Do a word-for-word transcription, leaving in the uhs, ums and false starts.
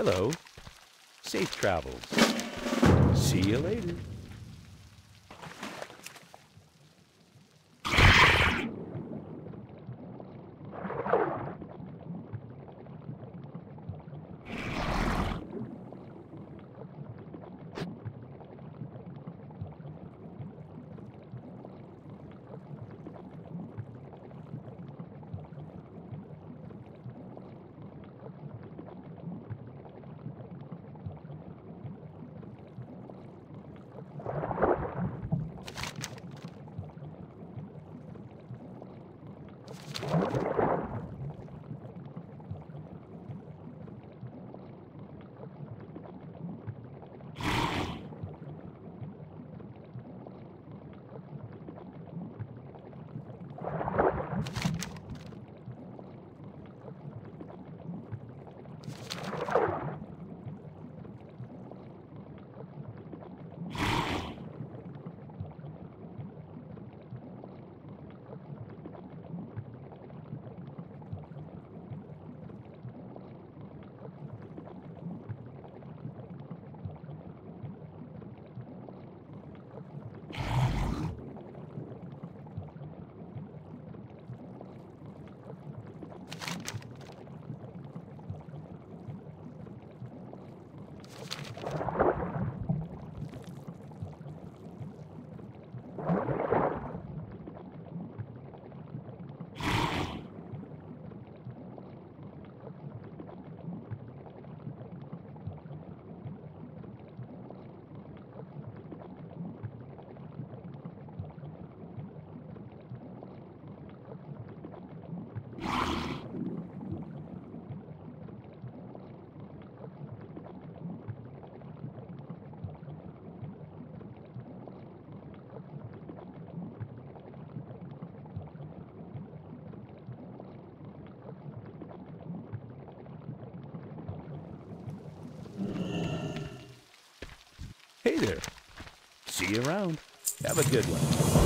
Hello. Safe travels. See you later. Hey there. See you around. Have a good one.